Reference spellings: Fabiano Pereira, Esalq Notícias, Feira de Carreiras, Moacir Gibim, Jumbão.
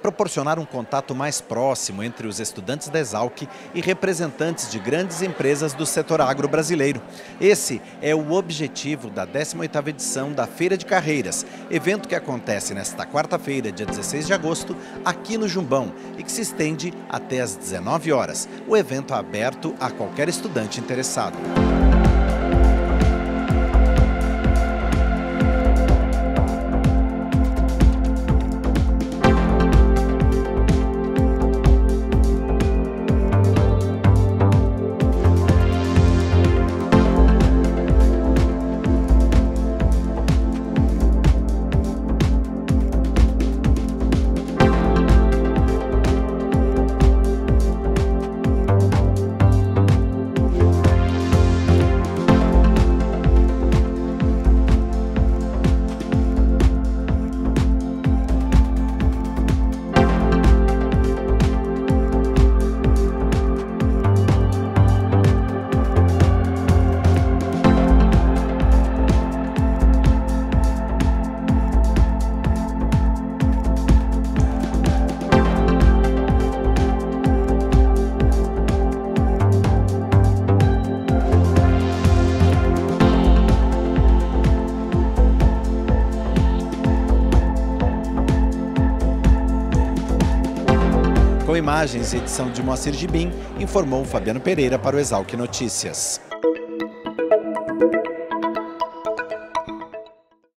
Proporcionar um contato mais próximo entre os estudantes da Esalq e representantes de grandes empresas do setor agro brasileiro. Esse é o objetivo da 18ª edição da Feira de Carreiras, evento que acontece nesta quarta-feira, dia 16 de agosto, aqui no Jumbão e que se estende até às 19 horas. O evento é aberto a qualquer estudante interessado. Com imagens e edição de Moacir Gibim, informou Fabiano Pereira para o Esalq Notícias.